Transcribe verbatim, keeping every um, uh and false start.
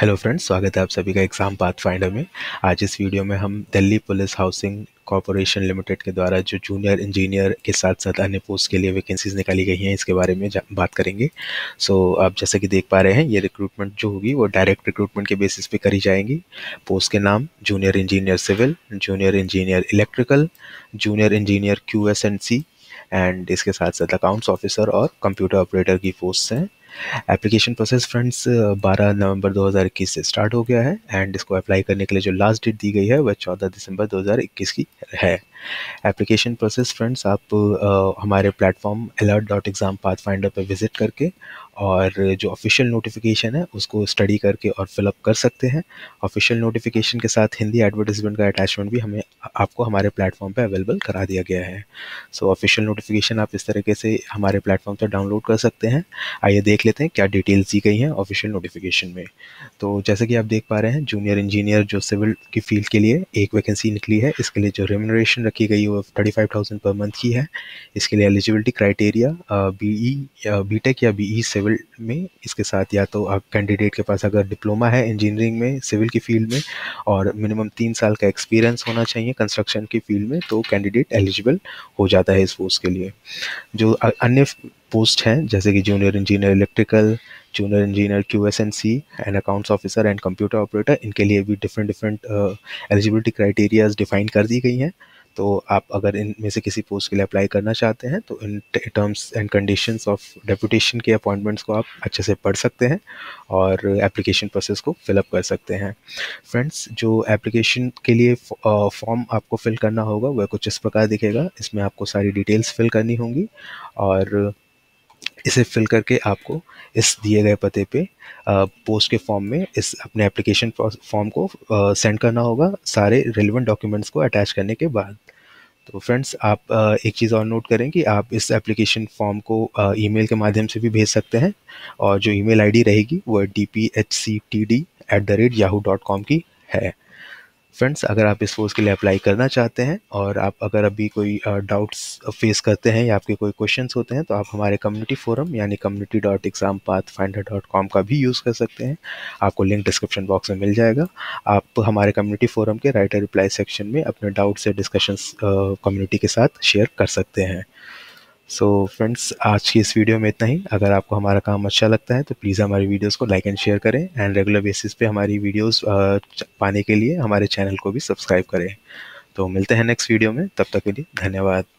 Hello friends, स्वागत है आप सभी का एग्ज़ाम पाथ फाइंडर में। आज इस वीडियो में हम Delhi police housing corporation limited के द्वारा जो जूनियर इंजीनियर के साथ साथ अन्य पोस्ट के लिए वैकेंसीज़ निकाली गई हैं इसके बारे में बात करेंगे। सो so, आप जैसा कि देख पा रहे हैं ये रिक्रूटमेंट जो होगी वो डायरेक्ट रिक्रूटमेंट के बेसिस पे करी जाएंगी। पोस्ट के नाम junior engineer civil, junior engineer electrical, junior engineer Q S and C and इसके साथ साथ अकाउंट्स ऑफिसर और कंप्यूटर ऑपरेटर की पोस्ट हैं। एप्लीकेशन प्रोसेस फ्रेंड्स बारह नवंबर दो हज़ार इक्कीस से स्टार्ट हो गया है एंड इसको अप्लाई करने के लिए जो लास्ट डेट दी गई है वह चौदह दिसंबर दो हज़ार इक्कीस की है। एप्लीकेशन प्रोसेस फ्रेंड्स आप uh, हमारे platform alert dot exam path finder पर विजिट करके और जो ऑफिशियल नोटिफिकेशन है उसको स्टडी करके और फिलअप कर सकते हैं। ऑफिशियल नोटिफिकेशन के साथ हिंदी एडवर्टाइजमेंट का अटैचमेंट भी हमें आपको हमारे प्लेटफॉर्म पे अवेलेबल करा दिया गया है। सो ऑफिशियल नोटिफिकेशन आप इस तरीके से हमारे प्लेटफॉर्म पर डाउनलोड कर सकते हैं। आइए देख लेते हैं क्या डिटेल्स दी गई हैं ऑफिशियल नोटिफिकेशन में। तो जैसे कि आप देख पा रहे हैं जूनियर इंजीनियर जो सिविल की फील्ड के लिए एक वैकेंसी निकली है, इसके लिए जो रेम्यूनरेशन रखी गई है वो thirty five thousand per month की है। इसके लिए एलिजिबिलिटी क्राइटेरिया बीई बीटेक या बीई सिविल में, इसके साथ या तो आप कैंडिडेट के पास अगर डिप्लोमा है इंजीनियरिंग में सिविल की फील्ड में और मिनिमम तीन साल का एक्सपीरियंस होना चाहिए कंस्ट्रक्शन की फील्ड में, तो कैंडिडेट एलिजिबल हो जाता है इस पोस्ट के लिए। जो अन्य पोस्ट हैं जैसे कि junior engineer electrical, junior engineer Q S N C and accounts officer and computer operator, इनके लिए भी different different eligibility criterias define कर दी गई हैं। तो आप अगर इनमें से किसी पोस्ट के लिए अप्लाई करना चाहते हैं तो इन terms and conditions of deputation के अपॉइंटमेंट्स को आप अच्छे से पढ़ सकते हैं और एप्लीकेशन प्रोसेस को फिलअप कर सकते हैं। फ्रेंड्स जो एप्लीकेशन के लिए फॉर्म आपको फिल करना होगा वह कुछ इस प्रकार दिखेगा। इसमें आपको सारी डिटेल्स फिल करनी होंगी और इसे फिल करके आपको इस दिए गए पते पे पोस्ट के फॉर्म में इस अपने एप्लीकेशन फॉर्म को सेंड करना होगा सारे रिलेवेंट डॉक्यूमेंट्स को अटैच करने के बाद। तो फ्रेंड्स आप एक चीज़ और नोट करें कि आप इस एप्लीकेशन फॉर्म को ईमेल के माध्यम से भी भेज सकते हैं और जो ईमेल आईडी रहेगी वह D P H C T D at the rate Yahoo dot com की है। फ्रेंड्स अगर आप इस कोर्स के लिए अप्लाई करना चाहते हैं और आप अगर अभी कोई डाउट्स फेस करते हैं या आपके कोई क्वेश्चंस होते हैं तो आप हमारे कम्युनिटी फोरम यानी community dot exam path finder dot com का भी यूज़ कर सकते हैं। आपको लिंक डिस्क्रिप्शन बॉक्स में मिल जाएगा। आप हमारे कम्युनिटी फोरम के राइट रिप्लाई सेक्शन में अपने डाउट्स या डिस्कशंस कम्युनिटी के साथ शेयर कर सकते हैं। सो so, फ्रेंड्स आज की इस वीडियो में इतना ही। अगर आपको हमारा काम अच्छा लगता है तो प्लीज़ हमारी वीडियोस को लाइक एंड शेयर करें एंड रेगुलर बेसिस पे हमारी वीडियोस पाने के लिए हमारे चैनल को भी सब्सक्राइब करें। तो मिलते हैं नेक्स्ट वीडियो में, तब तक के लिए धन्यवाद।